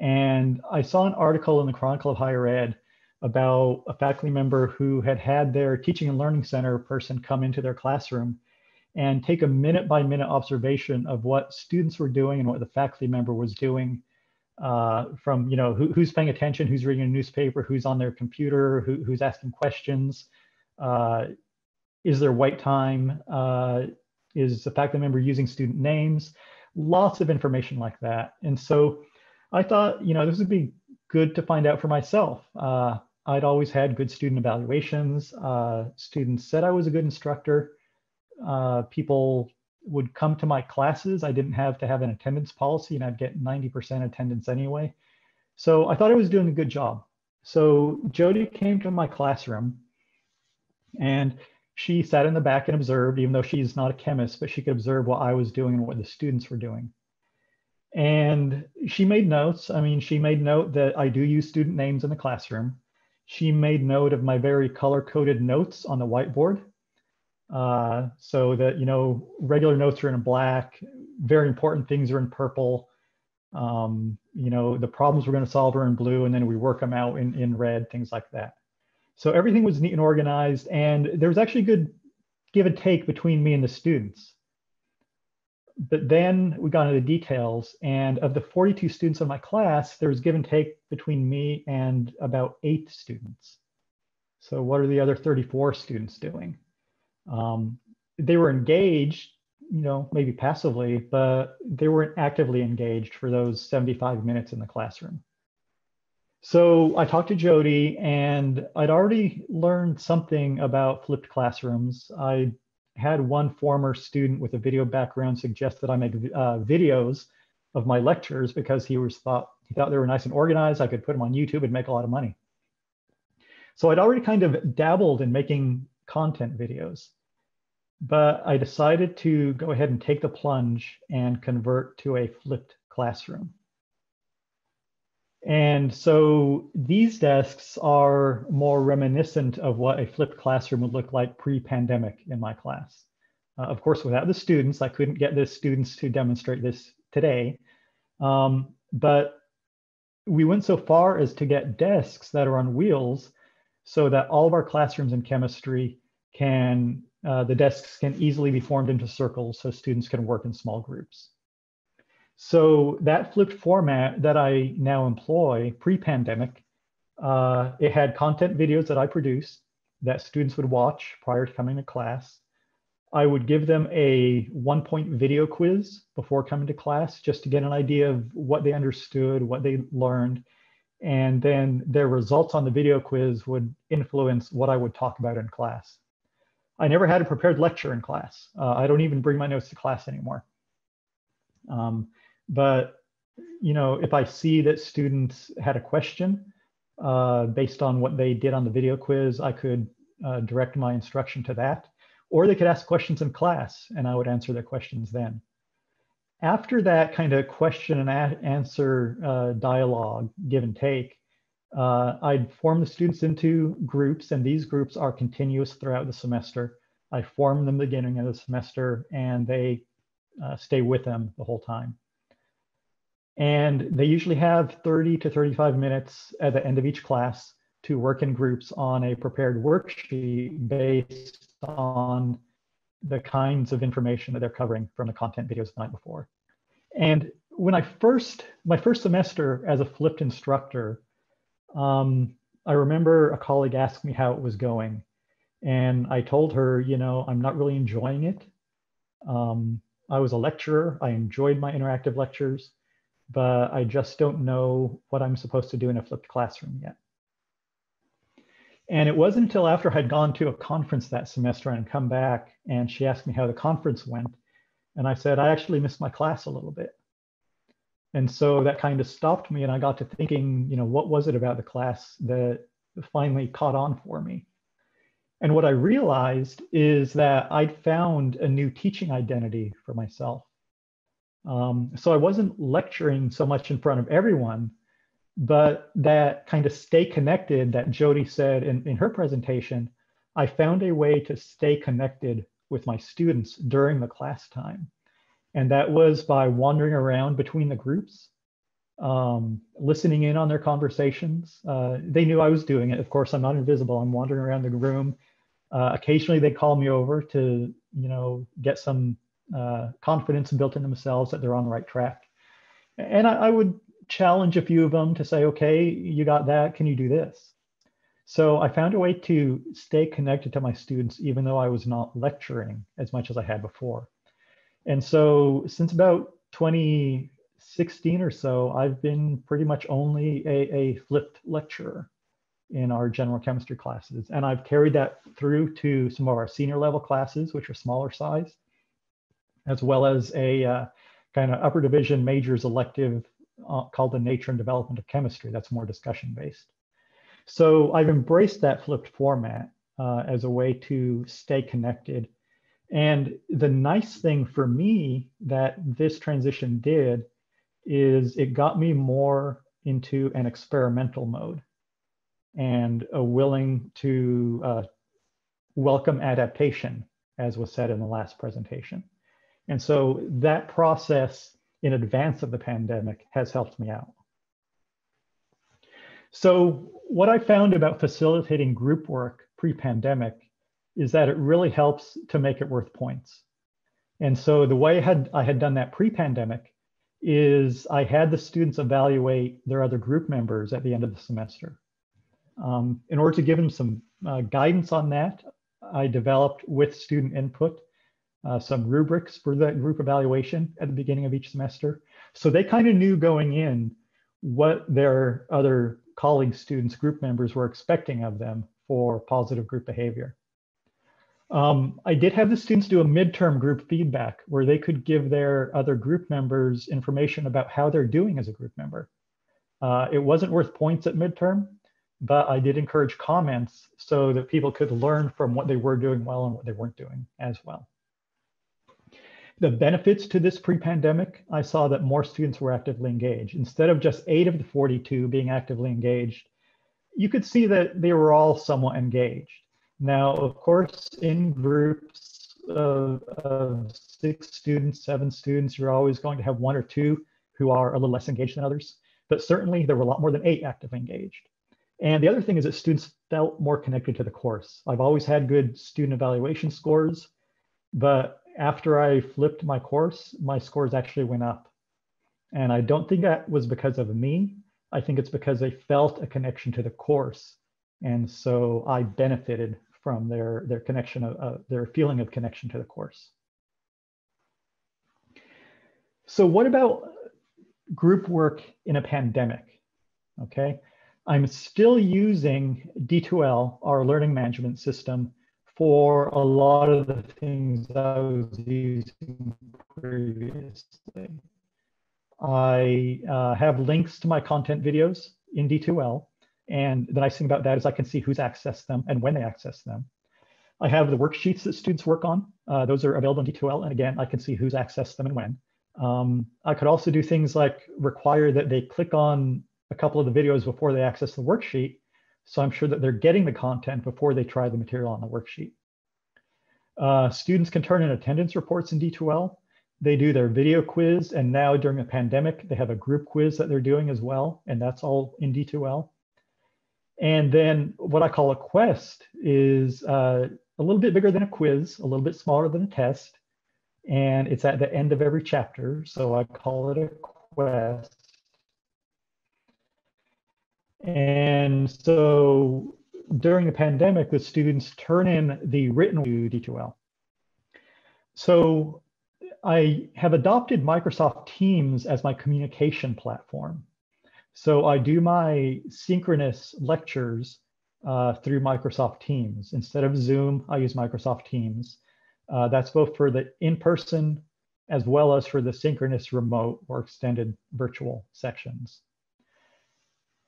And I saw an article in the Chronicle of Higher Ed about a faculty member who had had their Teaching and Learning Center person come into their classroom and take a minute by minute observation of what students were doing and what the faculty member was doing, uh, from, you know, who, who's paying attention, who's reading a newspaper, who's on their computer, who, who's asking questions, uh, is there wait time, uh, is the faculty member using student names, lots of information like that. And so I thought, you know, this would be good to find out for myself. Uh, I'd always had good student evaluations. Uh, students said I was a good instructor. Uh, people would come to my classes. I didn't have to have an attendance policy, and I'd get ninety percent attendance anyway. So I thought I was doing a good job. So Jodi came to my classroom, and she sat in the back and observed, even though she's not a chemist, but she could observe what I was doing and what the students were doing. And she made notes. I mean, she made note that I do use student names in the classroom. She made note of my very color-coded notes on the whiteboard. Uh, so that, you know, regular notes are in black, very important things are in purple. Um, you know, the problems we're going to solve are in blue, and then we work them out in, in red, things like that. So everything was neat and organized, and there was actually good give and take between me and the students. But then we got into the details, and of the forty-two students in my class, there was give and take between me and about eight students. So what are the other thirty-four students doing? Um, they were engaged, you know, maybe passively, but they weren't actively engaged for those seventy-five minutes in the classroom. So I talked to Jodi, and I'd already learned something about flipped classrooms. I had one former student with a video background suggest that I make uh, videos of my lectures because he was thought he thought they were nice and organized. I could put them on YouTube and make a lot of money. So I'd already kind of dabbled in making content videos, but I decided to go ahead and take the plunge and convert to a flipped classroom. And so these desks are more reminiscent of what a flipped classroom would look like pre-pandemic in my class. Uh, of course, without the students, I couldn't get the students to demonstrate this today, um, but we went so far as to get desks that are on wheels so that all of our classrooms in chemistry can, uh, the desks can easily be formed into circles so students can work in small groups. So that flipped format that I now employ pre-pandemic, uh, it had content videos that I produced that students would watch prior to coming to class. I would give them a one-point video quiz before coming to class just to get an idea of what they understood, what they learned, and then their results on the video quiz would influence what I would talk about in class. I never had a prepared lecture in class. Uh, I don't even bring my notes to class anymore. Um, but you know, if I see that students had a question uh, based on what they did on the video quiz, I could uh, direct my instruction to that. Or they could ask questions in class and I would answer their questions then. After that kind of question and answer uh, dialogue, give and take, uh, I'd form the students into groups, and these groups are continuous throughout the semester. I form them at the beginning of the semester and they uh, stay with them the whole time. And they usually have thirty to thirty-five minutes at the end of each class to work in groups on a prepared worksheet based on the kinds of information that they're covering from the content videos the night before. And when I first, my first semester as a flipped instructor, um, I remember a colleague asked me how it was going. And I told her, you know, I'm not really enjoying it. Um, I was a lecturer, I enjoyed my interactive lectures, but I just don't know what I'm supposed to do in a flipped classroom yet. And it wasn't until after I had gone to a conference that semester and come back, and she asked me how the conference went. And I said, I actually missed my class a little bit. And so that kind of stopped me, and I got to thinking, you know, what was it about the class that finally caught on for me? And what I realized is that I'd found a new teaching identity for myself. Um, so I wasn't lecturing so much in front of everyone, but that kind of stay connected that Jodi said in, in her presentation, I found a way to stay connected with my students during the class time. And that was by wandering around between the groups, um, listening in on their conversations. Uh, they knew I was doing it. Of course, I'm not invisible. I'm wandering around the room. Uh, occasionally they call me over to, you know, get some uh, confidence built in themselves that they're on the right track. And I, I would challenge a few of them to say, okay, you got that, can you do this? So I found a way to stay connected to my students, even though I was not lecturing as much as I had before. And so since about twenty sixteen or so, I've been pretty much only a, a flipped lecturer in our general chemistry classes. And I've carried that through to some of our senior level classes, which are smaller sized, as well as a uh, kind of upper division majors elective Uh, called the Nature and Development of Chemistry. That's more discussion based. So I've embraced that flipped format uh, as a way to stay connected. And the nice thing for me that this transition did is it got me more into an experimental mode and a willing to uh, welcome adaptation, as was said in the last presentation. And so that process in advance of the pandemic has helped me out. So what I found about facilitating group work pre-pandemic is that it really helps to make it worth points. And so the way I had, I had done that pre-pandemic is I had the students evaluate their other group members at the end of the semester. Um, in order to give them some uh, guidance on that, I developed with student input Uh, some rubrics for that group evaluation at the beginning of each semester. So they kind of knew going in what their other colleagues, students, group members were expecting of them for positive group behavior. Um, I did have the students do a midterm group feedback where they could give their other group members information about how they're doing as a group member. Uh, it wasn't worth points at midterm, but I did encourage comments so that people could learn from what they were doing well and what they weren't doing as well. The benefits to this pre-pandemic, I saw that more students were actively engaged. Instead of just eight of the forty-two being actively engaged, you could see that they were all somewhat engaged. Now, of course, in groups of, of six students, seven students, you're always going to have one or two who are a little less engaged than others, but certainly there were a lot more than eight actively engaged. And the other thing is that students felt more connected to the course. I've always had good student evaluation scores, but after I flipped my course, my scores actually went up. And I don't think that was because of me. I think it's because they felt a connection to the course. And so I benefited from their, their connection, of, uh, their feeling of connection to the course. So what about group work in a pandemic? Okay, I'm still using D two L, our learning management system, for a lot of the things I was using previously. I uh, have links to my content videos in D two L. And the nice thing about that is I can see who's accessed them and when they access them. I have the worksheets that students work on. Uh, those are available in D two L. And again, I can see who's accessed them and when. Um, I could also do things like require that they click on a couple of the videos before they access the worksheet. So I'm sure that they're getting the content before they try the material on the worksheet. Uh, students can turn in attendance reports in D two L. They do their video quiz. And now during the pandemic, they have a group quiz that they're doing as well. And that's all in D two L. And then what I call a quest is uh, a little bit bigger than a quiz, a little bit smaller than a test. And it's at the end of every chapter. So I call it a quest. And so during the pandemic, the students turn in the written to D two L. So I have adopted Microsoft Teams as my communication platform. So I do my synchronous lectures uh, through Microsoft Teams. Instead of Zoom, I use Microsoft Teams. Uh, that's both for the in-person as well as for the synchronous remote or extended virtual sections.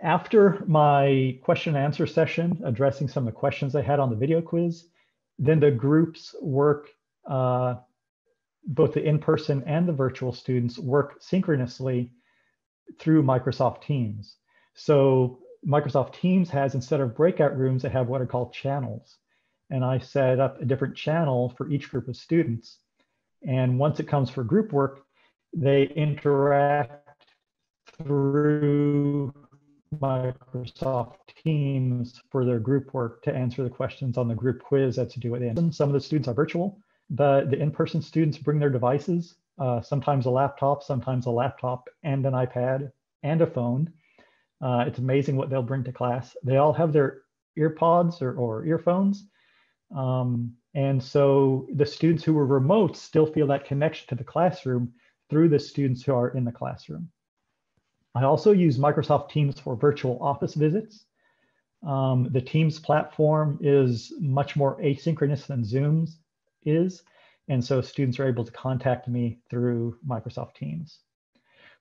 After my question and answer session, addressing some of the questions I had on the video quiz, then the groups work, uh, both the in-person and the virtual students work synchronously through Microsoft Teams. So Microsoft Teams has, instead of breakout rooms, they have what are called channels. And I set up a different channel for each group of students. And once it comes for group work, they interact through Microsoft Teams for their group work to answer the questions on the group quiz that's due at the end. Some of the students are virtual, but the in-person students bring their devices, uh, sometimes a laptop, sometimes a laptop and an iPad and a phone. Uh, it's amazing what they'll bring to class. They all have their earpods or, or earphones. Um, and so the students who were remote still feel that connection to the classroom through the students who are in the classroom. I also use Microsoft Teams for virtual office visits. Um, the Teams platform is much more asynchronous than Zoom's is, and so students are able to contact me through Microsoft Teams.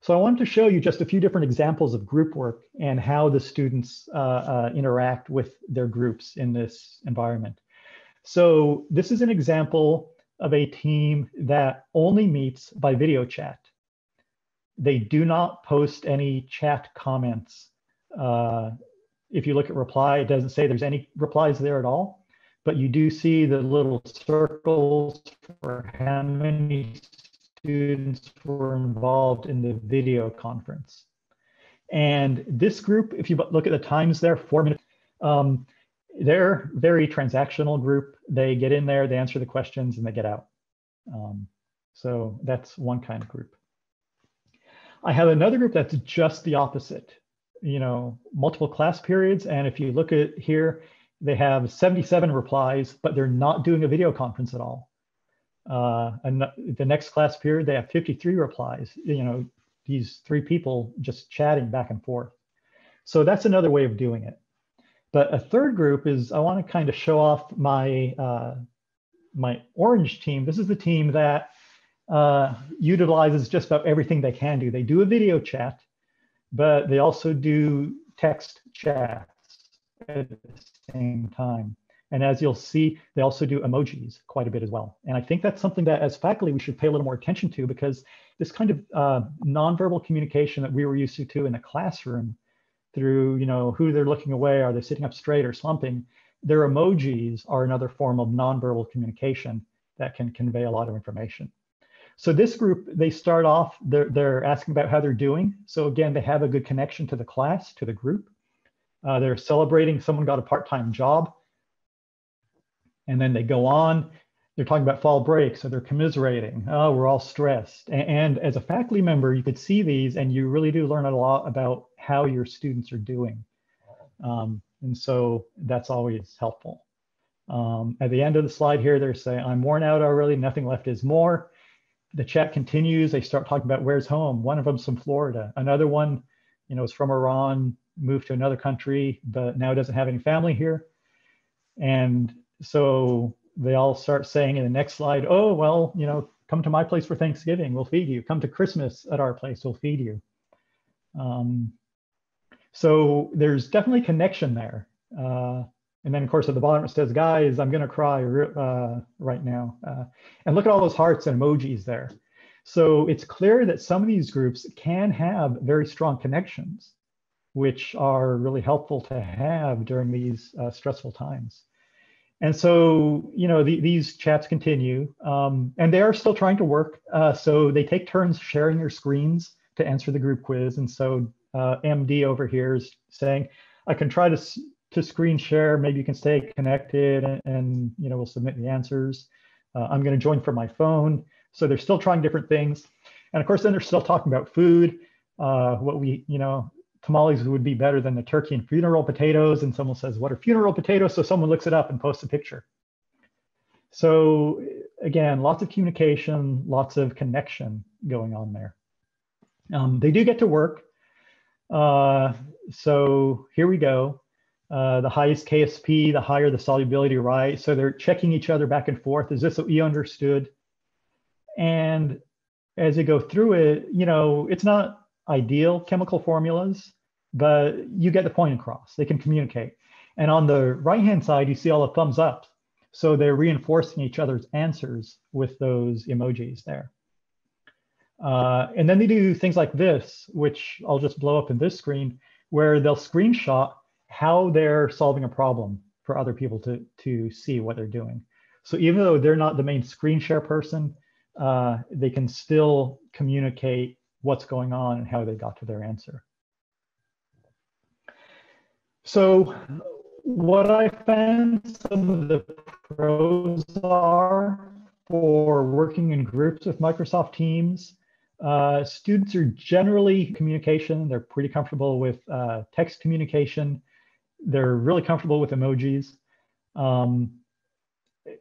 So I wanted to show you just a few different examples of group work and how the students uh, uh, interact with their groups in this environment. So this is an example of a team that only meets by video chat. They do not post any chat comments. Uh, if you look at reply, it doesn't say there's any replies there at all, but you do see the little circles for how many students were involved in the video conference. And this group, if you look at the times there, four minutes, um, they're a very transactional group. They get in there, they answer the questions, and they get out. Um, so that's one kind of group. I have another group that's just the opposite, you know, multiple class periods. And if you look at here, they have seventy-seven replies, but they're not doing a video conference at all. Uh, and the next class period, they have fifty-three replies, you know, these three people just chatting back and forth. So that's another way of doing it. But a third group is, I want to kind of show off my, uh, my orange team. This is the team that Uh, utilizes just about everything they can do. They do a video chat, but they also do text chats at the same time. And as you'll see, they also do emojis quite a bit as well. And I think that's something that as faculty, we should pay a little more attention to, because this kind of uh, nonverbal communication that we were used to, to in the classroom through, you know, who they're looking away, are they sitting up straight or slumping? Their emojis are another form of nonverbal communication that can convey a lot of information. So this group, they start off, they're, they're asking about how they're doing. So again, they have a good connection to the class, to the group. Uh, they're celebrating someone got a part-time job. And then they go on, they're talking about fall break. So they're commiserating, oh, we're all stressed. And, and as a faculty member, you could see these and you really do learn a lot about how your students are doing. Um, and so that's always helpful. Um, at the end of the slide here, they're saying, I'm worn out already, nothing left is more. The chat continues. They start talking about where's home. One of them's from Florida. Another one, you know, is from Iran. moved to another country, but now doesn't have any family here. And so they all start saying in the next slide, oh, well, you know, come to my place for Thanksgiving, we'll feed you. Come to Christmas at our place, we'll feed you. Um, so there's definitely connection there. Uh, and then of course at the bottom it says, guys, I'm gonna cry uh, right now. Uh, and look at all those hearts and emojis there. So it's clear that some of these groups can have very strong connections, which are really helpful to have during these uh, stressful times. And so, you know, the, these chats continue um, and they are still trying to work. Uh, so they take turns sharing their screens to answer the group quiz. And so uh, M D over here is saying, I can try to, to screen share, maybe you can stay connected and, and you know, we'll submit the answers. Uh, I'm gonna join from my phone. So they're still trying different things. And of course, then they're still talking about food. Uh, what we, you know, tamales would be better than the turkey and funeral potatoes. And someone says, what are funeral potatoes? So someone looks it up and posts a picture. So again, lots of communication, lots of connection going on there. Um, they do get to work. Uh, so here we go. Uh, the highest K S P, the higher the solubility, right? So they're checking each other back and forth. Is this what you understood? And as you go through it, you know, it's not ideal chemical formulas, but you get the point across. They can communicate. And on the right-hand side, you see all the thumbs up. So they're reinforcing each other's answers with those emojis there. Uh, and then they do things like this, which I'll just blow up in this screen, where they'll screenshot how they're solving a problem for other people to, to see what they're doing. So even though they're not the main screen share person, Uh, they can still communicate what's going on and how they got to their answer. So what I found some of the pros are for working in groups with Microsoft Teams. Uh, students are generally communication. They're pretty comfortable with uh, text communication. They're really comfortable with emojis. Um,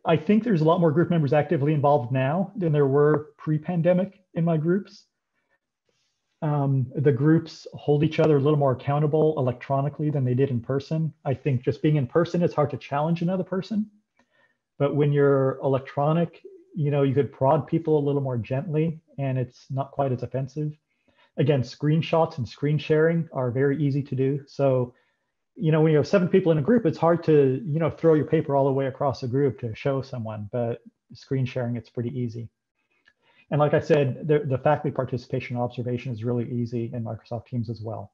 I think there's a lot more group members actively involved now than there were pre-pandemic in my groups. Um, the groups hold each other a little more accountable electronically than they did in person. I think just being in person, it's hard to challenge another person. But when you're electronic, you know, you could prod people a little more gently and it's not quite as offensive. Again, screenshots and screen sharing are very easy to do. So you know, when you have seven people in a group, it's hard to, you know, throw your paper all the way across the group to show someone, but screen sharing, it's pretty easy. And like I said, the, the faculty participation and observation is really easy in Microsoft Teams as well.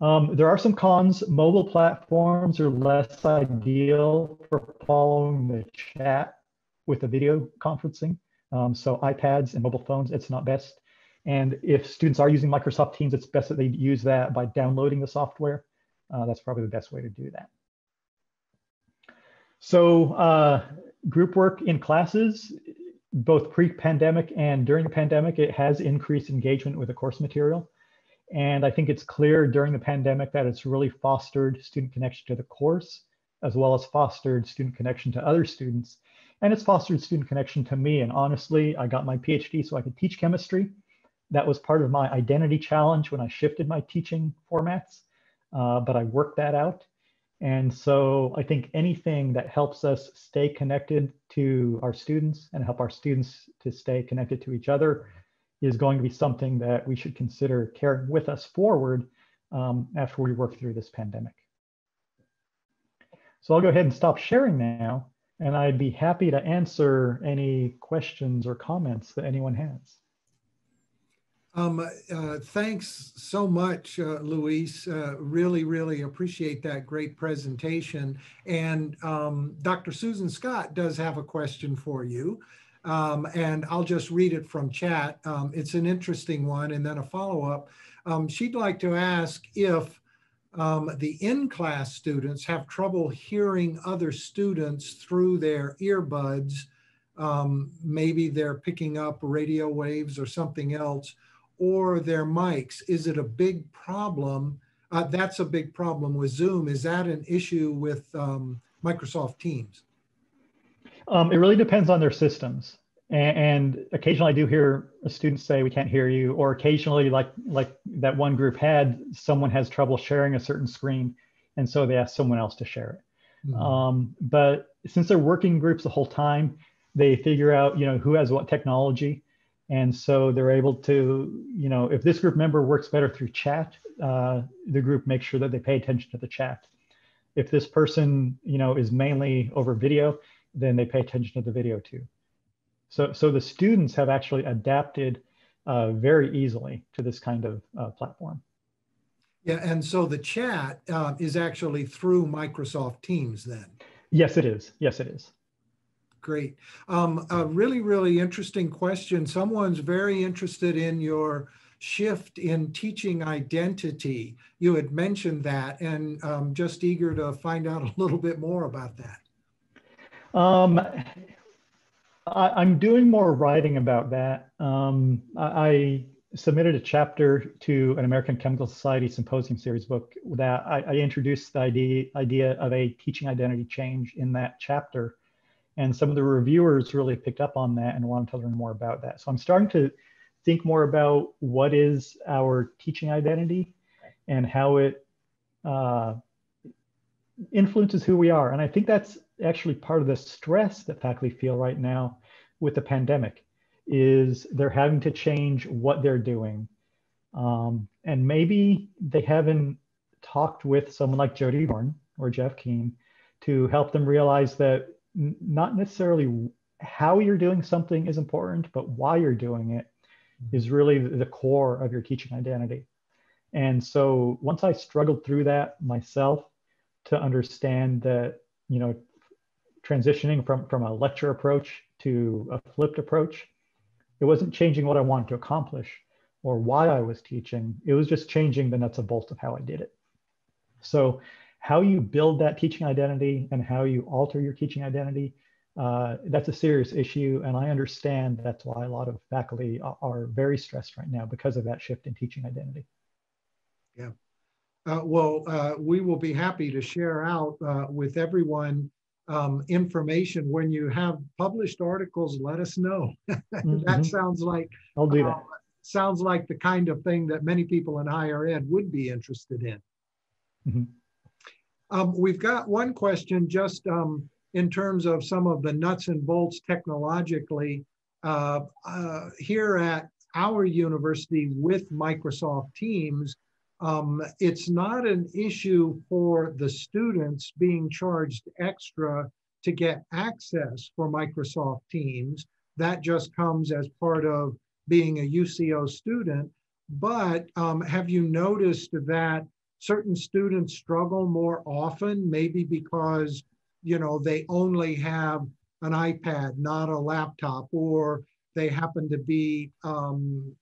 Um, there are some cons. Mobile platforms are less ideal for following the chat with the video conferencing. Um, so iPads and mobile phones, it's not best. And if students are using Microsoft Teams, it's best that they use that by downloading the software. Uh, that's probably the best way to do that. So uh, group work in classes, both pre-pandemic and during the pandemic, it has increased engagement with the course material. And I think it's clear during the pandemic that it's really fostered student connection to the course, as well as fostered student connection to other students. And it's fostered student connection to me. And honestly, I got my PhD so I could teach chemistry. That was part of my identity challenge when I shifted my teaching formats. Uh, but I worked that out. And so I think anything that helps us stay connected to our students and help our students to stay connected to each other is going to be something that we should consider carrying with us forward um, after we work through this pandemic. So I'll go ahead and stop sharing now, and I'd be happy to answer any questions or comments that anyone has. Um, uh, thanks so much, uh, Luis. Uh, really, really appreciate that great presentation. And um, Doctor Susan Scott does have a question for you. Um, and I'll just read it from chat. Um, it's an interesting one and then a follow-up. Um, she'd like to ask if um, the in-class students have trouble hearing other students through their earbuds. Um, maybe they're picking up radio waves or something else, or their mics. Is it a big problem? Uh, that's a big problem with Zoom. Is that an issue with um, Microsoft Teams? Um, it really depends on their systems. And occasionally I do hear students say, we can't hear you, or occasionally like, like that one group had, someone has trouble sharing a certain screen, and so they ask someone else to share it. Mm-hmm. Um, but since they're working groups the whole time, they figure out, you know, who has what technology. And so they're able to, you know, if this group member works better through chat, uh, the group makes sure that they pay attention to the chat. If this person, you know, is mainly over video, then they pay attention to the video too. So, so the students have actually adapted uh, very easily to this kind of uh, platform. Yeah, and so the chat uh, is actually through Microsoft Teams then? Yes, it is. Yes, it is. Great. Um, a really, really interesting question. Someone's very interested in your shift in teaching identity. You had mentioned that, and um, just eager to find out a little bit more about that. Um, I, I'm doing more writing about that. Um, I, I submitted a chapter to an American Chemical Society Symposium Series book that I, I introduced the idea, idea of a teaching identity change in that chapter. And some of the reviewers really picked up on that and wanted to learn more about that. So I'm starting to think more about what is our teaching identity and how it uh, influences who we are. And I think that's actually part of the stress that faculty feel right now with the pandemic, is they're having to change what they're doing. Um, and maybe they haven't talked with someone like Jodi Horn or Jeff Keane to help them realize that not necessarily how you're doing something is important, but why you're doing it is really the core of your teaching identity. And so once I struggled through that myself to understand that, you know, transitioning from, from a lecture approach to a flipped approach, it wasn't changing what I wanted to accomplish or why I was teaching. It was just changing the nuts and bolts of how I did it. So how you build that teaching identity and how you alter your teaching identity, uh, that's a serious issue. And I understand that's why a lot of faculty are very stressed right now because of that shift in teaching identity. Yeah. Uh, well, uh, we will be happy to share out uh, with everyone um, information. When you have published articles, let us know. Mm-hmm. That sounds like, I'll do that. Uh, sounds like the kind of thing that many people in higher ed would be interested in. Mm-hmm. Um, we've got one question just um, in terms of some of the nuts and bolts technologically uh, uh, here at our university with Microsoft Teams. Um, it's not an issue for the students being charged extra to get access for Microsoft Teams. That just comes as part of being a U C O student. But um, have you noticed that certain students struggle more often, maybe because, you know, they only have an iPad, not a laptop, or they happen to be um,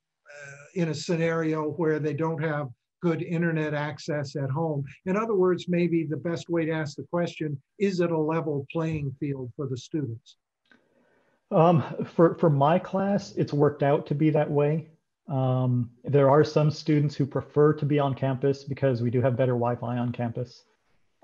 in a scenario where they don't have good internet access at home? In other words, maybe the best way to ask the question, is it a level playing field for the students? Um, for, for my class, it's worked out to be that way. Um, there are some students who prefer to be on campus because we do have better Wi-Fi on campus.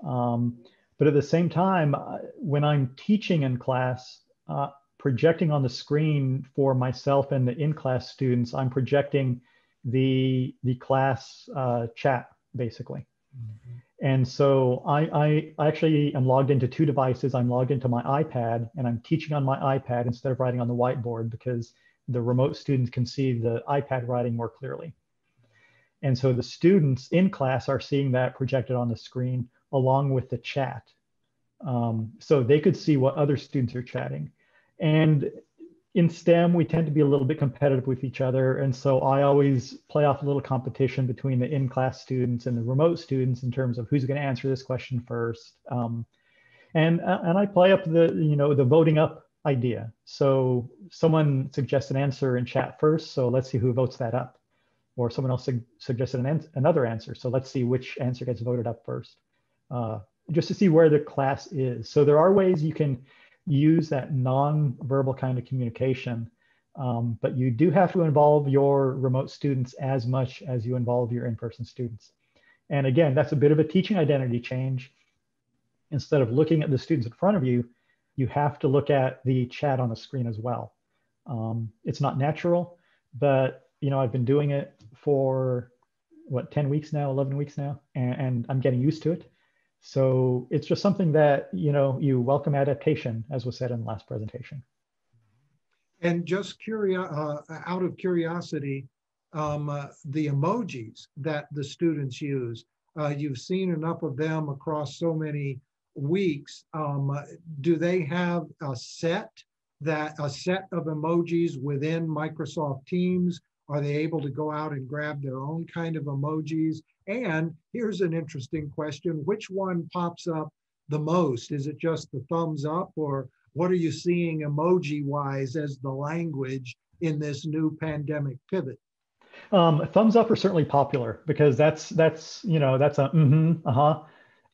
Um, but at the same time, when I'm teaching in class, uh, projecting on the screen for myself and the in-class students, I'm projecting the, the class uh, chat, basically. Mm-hmm. And so I, I actually am logged into two devices. I'm logged into my iPad and I'm teaching on my iPad instead of writing on the whiteboard because the remote students can see the iPad writing more clearly. And so the students in class are seeing that projected on the screen along with the chat. Um, so they could see what other students are chatting. And in STEM, we tend to be a little bit competitive with each other. And so I always play off a little competition between the in-class students and the remote students in terms of who's going to answer this question first. Um, and, and I play up the, you know, the voting up idea. So someone suggests an answer in chat first, so let's see who votes that up. Or someone else su suggested an an another answer, so let's see which answer gets voted up first, uh, just to see where the class is. So there are ways you can use that non-verbal kind of communication, um, but you do have to involve your remote students as much as you involve your in-person students. And again, that's a bit of a teaching identity change. Instead of looking at the students in front of you, you have to look at the chat on the screen as well. Um, it's not natural, but you know, I've been doing it for what, ten weeks now, eleven weeks now, and, and I'm getting used to it. So it's just something that, you know, you welcome adaptation, as was said in the last presentation. And just curious, uh, out of curiosity, um, uh, the emojis that the students use, uh, you've seen enough of them across so many weeks. Um, uh, do they have a set that a set of emojis within Microsoft Teams? Are they able to go out and grab their own kind of emojis? And here's an interesting question. Which one pops up the most? Is it just the thumbs up, or what are you seeing emoji-wise as the language in this new pandemic pivot? Um, thumbs up are certainly popular, because that's, that's you know, that's a mm-hmm, uh-huh.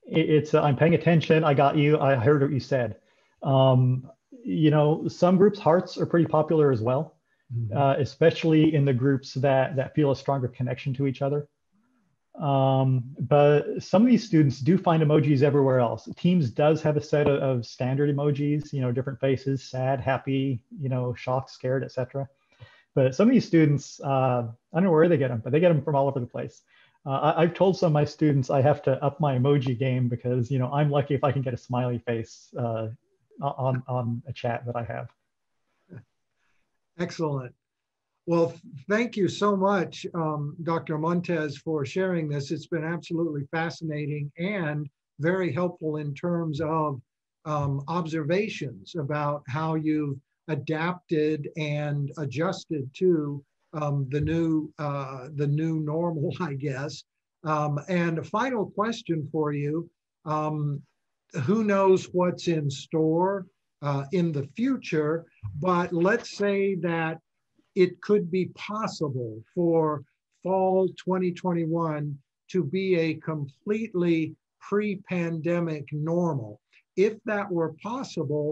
It, it's a, I'm paying attention, I got you, I heard what you said. Um, you know, some groups' hearts are pretty popular as well. Uh, especially in the groups that, that feel a stronger connection to each other. Um, but some of these students do find emojis everywhere else. Teams does have a set of, of standard emojis, you know, different faces, sad, happy, you know, shocked, scared, et cetera. But some of these students, uh, I don't know where they get them, but they get them from all over the place. Uh, I, I've told some of my students I have to up my emoji game, because, you know, I'm lucky if I can get a smiley face uh, on, on a chat that I have. Excellent. Well, thank you so much, um, Doctor Montes, for sharing this. It's been absolutely fascinating and very helpful in terms of um, observations about how you've adapted and adjusted to um, the new uh, the new normal, I guess. Um, and a final question for you. Um, who knows what's in store Uh, in the future, but let's say that it could be possible for fall twenty twenty-one to be a completely pre-pandemic normal. If that were possible,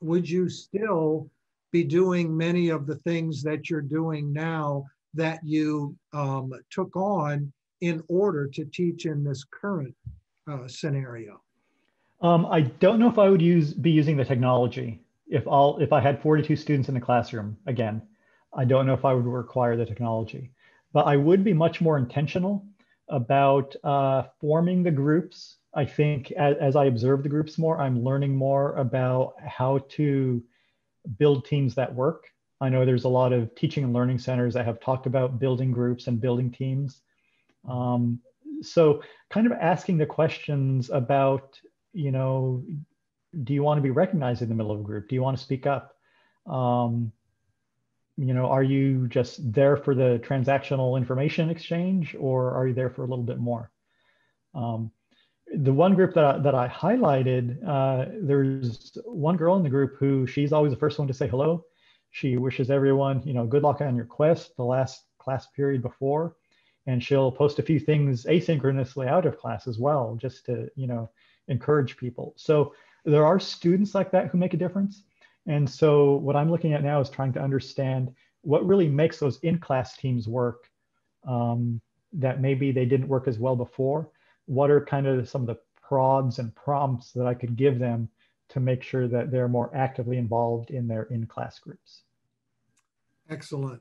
would you still be doing many of the things that you're doing now that you um, took on in order to teach in this current uh, scenario? Um, I don't know if I would use be using the technology if all if I had forty-two students in the classroom again. I don't know if I would require the technology, but I would be much more intentional about uh, forming the groups. I think as, as I observe the groups more, I'm learning more about how to build teams that work. I know there's a lot of teaching and learning centers that have talked about building groups and building teams. Um, so kind of asking the questions about, you know, do you want to be recognized in the middle of a group? Do you want to speak up? Um, you know, are you just there for the transactional information exchange, or are you there for a little bit more? Um, the one group that I, that I highlighted, uh, there's one girl in the group who she's always the first one to say hello. She wishes everyone, you know, good luck on your quest the last class period before, and she'll post a few things asynchronously out of class as well, just to, you know, encourage people. So there are students like that who make a difference. And so what I'm looking at now is trying to understand what really makes those in-class teams work, um, that maybe they didn't work as well before. What are kind of some of the prods and prompts that I could give them to make sure that they're more actively involved in their in-class groups? Excellent.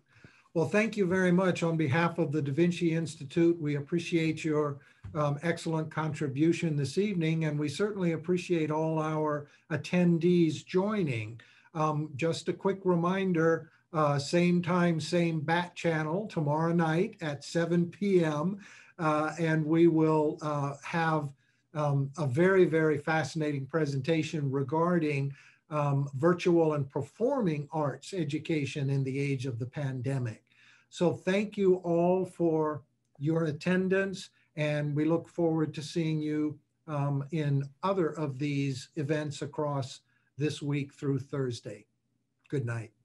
Well, thank you very much. On behalf of the Da Vinci Institute, we appreciate your um, excellent contribution this evening, and we certainly appreciate all our attendees joining. Um, just a quick reminder, uh, same time, same bat channel tomorrow night at seven p m Uh, and we will uh, have um, a very, very fascinating presentation regarding um, virtual and performing arts education in the age of the pandemic. So thank you all for your attendance, and we look forward to seeing you um, in other of these events across this week through Thursday. Good night.